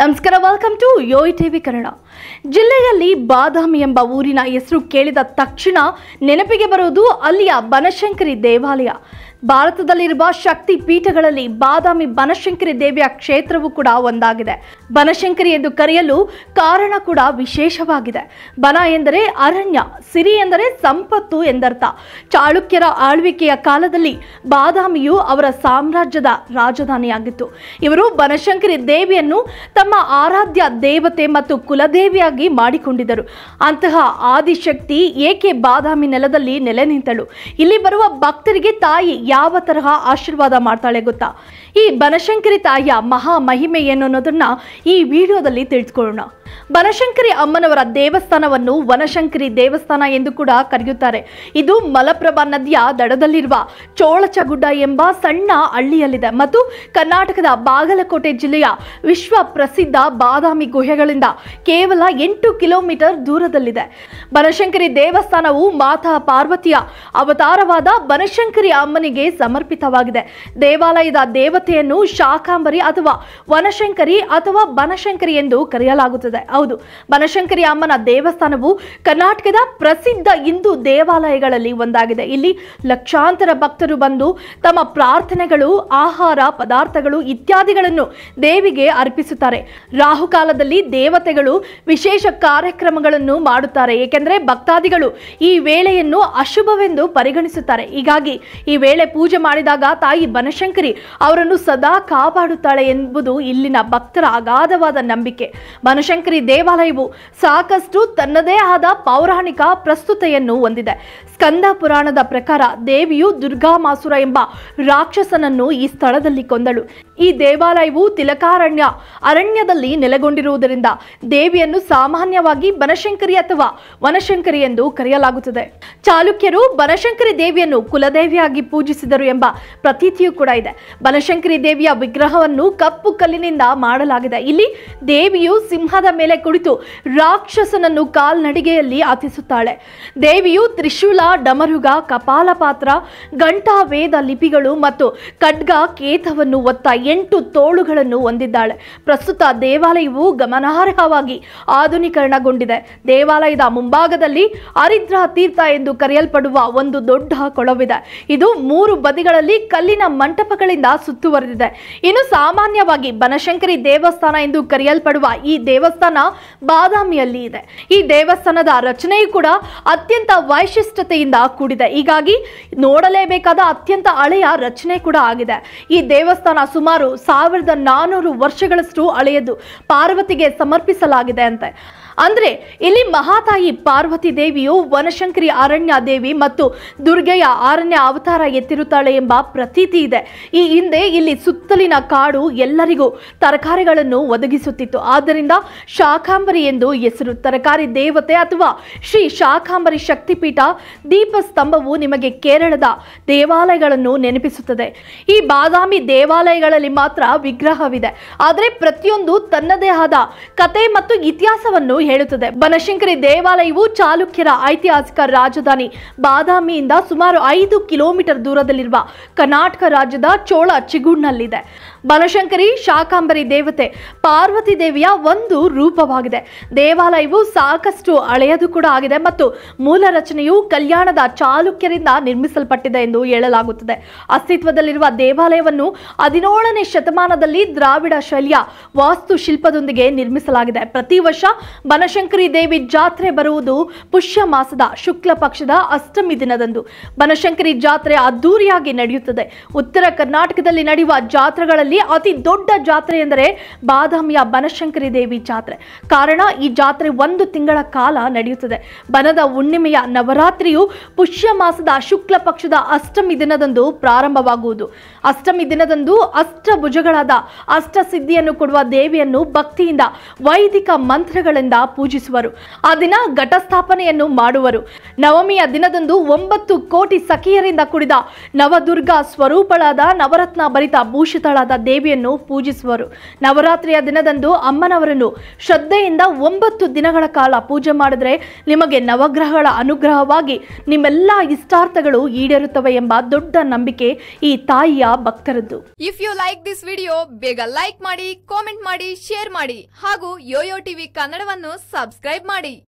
ನಮಸ್ಕಾರ welcome to Yoyo TV Kannada. ಜಿಲ್ಲೆಯಲ್ಲಿ ಬಾದಾಮಿ ಎಂಬ ಊರಿನ ಹೆಸರು ಕೇಳಿದ ತಕ್ಷಣ ನೆನಪಿಗೆ ಬರುವುದು ಅಲ್ಲಿಯ ಬನಶಂಕರಿ ದೇವಾಲಯ. ಭಾರತದಲ್ಲಿರುವ ಶಕ್ತಿ ಪೀಠಗಳಲ್ಲಿ ಬಾದಾಮಿ ಬನಶಂಕರಿ ದೇವಿಯ ಕ್ಷೇತ್ರವೂ ಕೂಡ ಒಂದಾಗಿದೆ. ಬನಶಂಕರಿ ಎಂದು ಕರೆಯಲು ಕಾರಣ ಕೂಡ ವಿಶೇಷವಾಗಿದೆ. ಬನ ಎಂದರೆ ಅರಣ್ಯ, ಸಿರಿ ಎಂದರೆ ಸಂಪತ್ತು ಎಂದರ್ಥ. ಚಾಳುಕ್ಯರ ಆಳ್ವಿಕೆಯ ಕಾಲದಲ್ಲಿ ಬಾದಾಮಿಯು ಅವರ ಸಾಮ್ರಾಜ್ಯದ ರಾಜಧಾನಿಯಾಗಿತ್ತು. ಇವರು ಬನಶಂಕರಿ ದೇವಿಯನ್ನು ತಮ್ಮ ಆರಾಧ್ಯ ದೇವತೆ ಮತ್ತು ಕುಲದೇವಿಯಾಗಿ ಮಾಡಿಕೊಂಡಿದ್ದರು. ಅಂತಹ ಆದಿಶಕ್ತಿ ಏಕೆ ಬಾದಾಮಿ ನೆಲದಲ್ಲಿ ನೆಲೆ ನಿಂತಳು? ಇಲ್ಲಿ ಬರುವ ಭಕ್ತರಿಗೆ ತಾಯಿ ಯಾವ ತರಹ ಆಶೀರ್ವಾದ ಮಾಡ್ತಾಳೆ ಗೊತ್ತಾ? ಈ ಬನಶಂಕರಿ ತಾಯಿಯ ಮಹಾ ಮಹಿಮೆ ಏನು ಅನ್ನೋದನ್ನ ಈ ವಿಡಿಯೋದಲ್ಲಿ ತಿಳಿದುಕೊಳ್ಳೋಣ. ಬನಶಂಕರಿ ಅಮ್ಮನವರ ದೇವಸ್ಥಾನವನ್ನು ವನಶಂಕರಿ ದೇವಸ್ಥಾನ ಎಂದು ಕೂಡ ಕರೆಯುತ್ತಾರೆ. ಇದು ಮಲಪ್ರಭಾ ನದಿಯ ದಡದಲ್ಲಿರುವ ಚೋಳಚಗುಡ್ಡ ಎಂಬ ಸಣ್ಣ ಹಳ್ಳಿಯಲ್ಲಿದೆ ಮತ್ತು ಕರ್ನಾಟಕದ ಬಾಗಲಕೋಟೆ ಜಿಲ್ಲೆಯ ವಿಶ್ವ ಪ್ರಸಿದ್ಧ ಬಾದಾಮಿ ಗುಹೆಗಳಿಂದ ಕೇವಲ 8 ಕಿಲೋಮೀಟರ್ ದೂರದಲ್ಲಿದೆ. ಬನಶಂಕರಿ ದೇವಸ್ಥಾನವು ಮಾತಾ ಪಾರ್ವತಿಯ ಅವತಾರವಾದ ಬನಶಂಕರಿ ಅಮ್ಮನಿಗೆ ಸಮರ್ಪಿತವಾಗಿದೆ. ದೇವಾಲಯದ ದೇವತೆಯನ್ನು ಶಾಕಾಂಬರಿ ಅಥವಾ ವನಶಂಕರಿ ಅಥವಾ ಬನಶಂಕರಿ ಎಂದು ಕರೆಯಲಾಗುತ್ತದೆ. ಹೌದು, ಬನಶಂಕರಿ ಅಮ್ಮನ ದೇವಸ್ಥಾನವು ಕರ್ನಾಟಕದ ಪ್ರಸಿದ್ಧ ಹಿಂದೂ ದೇವಾಲಯಗಳಲ್ಲಿ ಒಂದಾಗಿದೆ. ಇಲ್ಲಿ ಲಕ್ಷಾಂತರ ಭಕ್ತರು ಬಂದು ತಮ್ಮ ಪ್ರಾರ್ಥನೆಗಳು, ಆಹಾರ ಪದಾರ್ಥಗಳು ಇತ್ಯಾದಿಗಳನ್ನು ದೇವಿಗೆ ಅರ್ಪಿಸುತ್ತಾರೆ. ರಾಹುಕಾಲದಲ್ಲಿ ದೇವತೆಗಳು ವಿಶೇಷ ಕಾರ್ಯಕ್ರಮಗಳನ್ನು ಮಾಡುತ್ತಾರೆ, ಏಕೆಂದರೆ ಭಕ್ತಾದಿಗಳು ಈ ವೇಳೆಯನ್ನು ಅಶುಭವೆಂದು ಪರಿಗಣಿಸುತ್ತಾರೆ. ಹೀಗಾಗಿ ಈ ವೇಳೆ ಪೂಜೆ ಮಾಡಿದಾಗ ತಾಯಿ ಬನಶಂಕರಿ ಅವರನ್ನು ಸದಾ ಕಾಪಾಡುತ್ತಾಳೆ ಎಂಬುದು ಇಲ್ಲಿನ ಭಕ್ತರ ಅಗಾಧವಾದ ನಂಬಿಕೆ. ಬನಶಂಕರಿ ದೇವಾಲಯವು ಸಾಕಷ್ಟು ತನ್ನದೇ ಆದ ಪೌರಾಣಿಕ ಪ್ರಸ್ತುತೆಯನ್ನು ಹೊಂದಿದೆ. ಸ್ಕಂದ ಪುರಾಣದ ಪ್ರಕಾರ ದೇವಿಯು ದುರ್ಗಾಮಾಸುರ ಎಂಬ ರಾಕ್ಷಸನನ್ನು ಈ ಸ್ಥಳದಲ್ಲಿ ಕೊಂದಳು. ಈ ದೇವಾಲಯವು ತಿಲಕಾರಣ್ಯ ಅರಣ್ಯದಲ್ಲಿ ನೆಲೆಗೊಂಡಿರುವುದರಿಂದ ದೇವಿಯನ್ನು ಸಾಮಾನ್ಯವಾಗಿ ಬನಶಂಕರಿ ಅಥವಾ ವನಶಂಕರಿ ಎಂದು ಕರೆಯಲಾಗುತ್ತದೆ. ಚಾಲುಕ್ಯರು ಬನಶಂಕರಿ ದೇವಿಯನ್ನು ಕುಲದೇವಿಯಾಗಿ ಪೂಜಿಸಿದರು ಎಂಬ ಪ್ರತೀತಿಯೂ ಕೂಡ ಇದೆ. ಬನಶಂಕರಿ ದೇವಿಯ ವಿಗ್ರಹವನ್ನು ಕಪ್ಪು ಕಲ್ಲಿನಿಂದ ಮಾಡಲಾಗಿದೆ. ಇಲ್ಲಿ ದೇವಿಯು ಸಿಂಹದ ಮೇಲೆ ಕುಳಿತು ರಾಕ್ಷಸನನ್ನು ಕಾಲ್ನಡಿಗೆಯಲ್ಲಿ ಹತಿಸುತ್ತಾಳೆ. ದೇವಿಯು ತ್ರಿಶೂಲ, ಡಮರುಗ, ಕಪಾಲ ಪಾತ್ರ, ಗಂಟಾ ವೇದ ಲಿಪಿಗಳು ಮತ್ತು ಖಡ್ಗ ಕೇತವನ್ನು ಒತ್ತ 8 ತೋಳುಗಳನ್ನು ಹೊಂದಿದ್ದಾಳೆ. ಪ್ರಸ್ತುತ ದೇವಾಲಯವು ಗಮನಾರ್ಹವಾಗಿ ಆಧುನೀಕರಣಗೊಂಡಿದೆ. ದೇವಾಲಯದ ಮುಂಭಾಗದಲ್ಲಿ ಹರಿದ್ರ ತೀರ್ಥ ಎಂದು ಕರೆಯಲ್ಪಡುವ ಒಂದು ದೊಡ್ಡ ಕೊಳವಿದೆ. ಇದು 3 ಬದಿಗಳಲ್ಲಿ ಕಲ್ಲಿನ ಮಂಟಪಗಳಿಂದ ಸುತ್ತುವರೆದಿದೆ. ಇನ್ನು ಸಾಮಾನ್ಯವಾಗಿ ಬನಶಂಕರಿ ದೇವಸ್ಥಾನ ಎಂದು ಕರೆಯಲ್ಪಡುವ ಈ ದೇವಸ್ಥಾನ ಬಾದಾಮಿಯಲ್ಲಿ ಇದೆ. ಈ ದೇವಸ್ಥಾನದ ರಚನೆಯು ಕೂಡ ಅತ್ಯಂತ ವೈಶಿಷ್ಟ್ಯತೆಯಿಂದ ಕೂಡಿದೆ. ಹೀಗಾಗಿ ನೋಡಲೇಬೇಕಾದ ಅತ್ಯಂತ ಹಳೆಯ ರಚನೆ ಕೂಡ ಆಗಿದೆ. ಈ ದೇವಸ್ಥಾನ ಸುಮಾರು 1400 ವರ್ಷಗಳಷ್ಟು ಹಳೆಯದು. ಪಾರ್ವತಿಗೆ ಸಮರ್ಪಿಸಲಾಗಿದೆ ಅಂತೆ. ಅಂದರೆ ಇಲ್ಲಿ ಮಹಾತಾಯಿ ಪಾರ್ವತಿ ದೇವಿಯು ವನಶಂಕರಿ ಅರಣ್ಯ ದೇವಿ ಮತ್ತು ದುರ್ಗೆಯ ಅರಣ್ಯ ಅವತಾರ ಎತ್ತಿರುತ್ತಾಳೆ ಎಂಬ ಪ್ರತೀತಿ ಇದೆ. ಈ ಹಿಂದೆ ಇಲ್ಲಿ ಸುತ್ತಲಿನ ಕಾಡು ಎಲ್ಲರಿಗೂ ತರಕಾರಿಗಳನ್ನು ಒದಗಿಸುತ್ತಿತ್ತು. ಆದ್ದರಿಂದ ಶಾಕಾಂಬರಿ ಎಂದು ಹೆಸರು. ತರಕಾರಿ ದೇವತೆ ಅಥವಾ ಶ್ರೀ ಶಾಕಾಂಬರಿ ಶಕ್ತಿಪೀಠ ದೀಪಸ್ತಂಭವು ನಿಮಗೆ ಕೇರಳದ ದೇವಾಲಯಗಳನ್ನು ನೆನಪಿಸುತ್ತದೆ. ಈ ಬಾದಾಮಿ ದೇವಾಲಯಗಳಲ್ಲಿ ಮಾತ್ರ ವಿಗ್ರಹವಿದೆ, ಆದರೆ ಪ್ರತಿಯೊಂದು ತನ್ನದೇ ಆದ ಕತೆ ಮತ್ತು ಇತಿಹಾಸವನ್ನು ಹೇಳುತ್ತದೆ. ಬನಶಂಕರಿ ದೇವಾಲಯವು ಚಾಲುಕ್ಯರ ಐತಿಹಾಸಿಕ ರಾಜಧಾನಿ ಬಾದಾಮಿಯಿಂದ ಸುಮಾರು 5 ಕಿಲೋಮೀಟರ್ ದೂರದಲ್ಲಿರುವ ಕರ್ನಾಟಕ ರಾಜ್ಯದ ಚೋಳ ಚಿಗುಡ್ನಲ್ಲಿದೆ. ಬನಶಂಕರಿ ಶಾಕಾಂಬರಿ ದೇವತೆ ಪಾರ್ವತಿ ದೇವಿಯ ಒಂದು ರೂಪವಾಗಿದೆ. ದೇವಾಲಯವು ಸಾಕಷ್ಟು ಹಳೆಯದು ಕೂಡ ಆಗಿದೆ ಮತ್ತು ಮೂಲ ರಚನೆಯು ಕಲ್ಯಾಣದ ಚಾಲುಕ್ಯರಿಂದ ನಿರ್ಮಿಸಲ್ಪಟ್ಟಿದೆ ಎಂದು ಹೇಳಲಾಗುತ್ತದೆ. ಅಸ್ತಿತ್ವದಲ್ಲಿರುವ ದೇವಾಲಯವನ್ನು 17ನೇ ಶತಮಾನದಲ್ಲಿ ದ್ರಾವಿಡ ಶೈಲಿಯ ವಾಸ್ತುಶಿಲ್ಪದೊಂದಿಗೆ ನಿರ್ಮಿಸಲಾಗಿದೆ. ಪ್ರತಿ ವರ್ಷ ಬನಶಂಕರಿ ದೇವಿ ಜಾತ್ರೆ ಬರುವುದು ಪುಷ್ಯ ಮಾಸದ ಶುಕ್ಲ ಪಕ್ಷದ ಅಷ್ಟಮಿ ದಿನದಂದು. ಬನಶಂಕರಿ ಜಾತ್ರೆ ಅದ್ದೂರಿಯಾಗಿ ನಡೆಯುತ್ತದೆ. ಉತ್ತರ ಕರ್ನಾಟಕದಲ್ಲಿ ನಡೆಯುವ ಜಾತ್ರೆಗಳಲ್ಲಿ ಅತಿ ದೊಡ್ಡ ಜಾತ್ರೆ ಎಂದರೆ ಬಾದಾಮಿಯ ಬನಶಂಕರಿ ದೇವಿ ಜಾತ್ರೆ. ಕಾರಣ, ಈ ಜಾತ್ರೆ 1 ತಿಂಗಳ ಕಾಲ ನಡೆಯುತ್ತದೆ. ಬನದ ಹುಣ್ಣಿಮೆಯ ನವರಾತ್ರಿಯು ಪುಷ್ಯ ಮಾಸದ ಶುಕ್ಲ ಪಕ್ಷದ ಅಷ್ಟಮಿ ದಿನದಂದು ಪ್ರಾರಂಭವಾಗುವುದು. ಅಷ್ಟಮಿ ದಿನದಂದು ಅಷ್ಟಭುಜಗಳಾದ ಅಷ್ಟಸಿದ್ಧಿಯನ್ನು ಕೊಡುವ ದೇವಿಯನ್ನು ಭಕ್ತಿಯಿಂದ ವೈದಿಕ ಮಂತ್ರಗಳಿಂದ ಪೂಜಿಸುವರು. ಆ ದಿನ ಘಟಸ್ಥಾಪನೆಯನ್ನು ಮಾಡುವರು. ನವಮಿಯ ದಿನದಂದು 9 ಕೋಟಿ ಸಖಿಯರಿಂದ ಕೂಡಿದ ನವದುರ್ಗಾ ಸ್ವರೂಪಳಾದ ನವರತ್ನ ಭರಿತ ಭೂಷಿತಳಾದ ದೇವಿಯನ್ನು ಪೂಜಿಸುವರು. ನವರಾತ್ರಿಯ ದಿನದಂದು ಅಮ್ಮನವರನ್ನು ಶ್ರದ್ಧೆಯಿಂದ 9 ದಿನಗಳ ಕಾಲ ಪೂಜೆ ಮಾಡಿದರೆ ನಿಮಗೆ ನವಗ್ರಹಗಳ ಅನುಗ್ರಹವಾಗಿ ನಿಮ್ಮೆಲ್ಲ ಇಷ್ಟಾರ್ಥಗಳು ಈಡೇರುತ್ತವೆ ಎಂಬ ದೊಡ್ಡ ನಂಬಿಕೆ ಈ ತಾಯಿಯ ಭಕ್ತರದ್ದು. If you like this video ಬೇಗ ಲೈಕ್ ಮಾಡಿ, ಕಾಮೆಂಟ್ ಮಾಡಿ, ಶೇರ್ ಮಾಡಿ ಹಾಗೂ ಯೋಯೋ ಟಿವಿ ಕನ್ನಡವನ್ನು ಸಬ್ಸ್ಕ್ರೈಬ್ ಮಾಡಿ.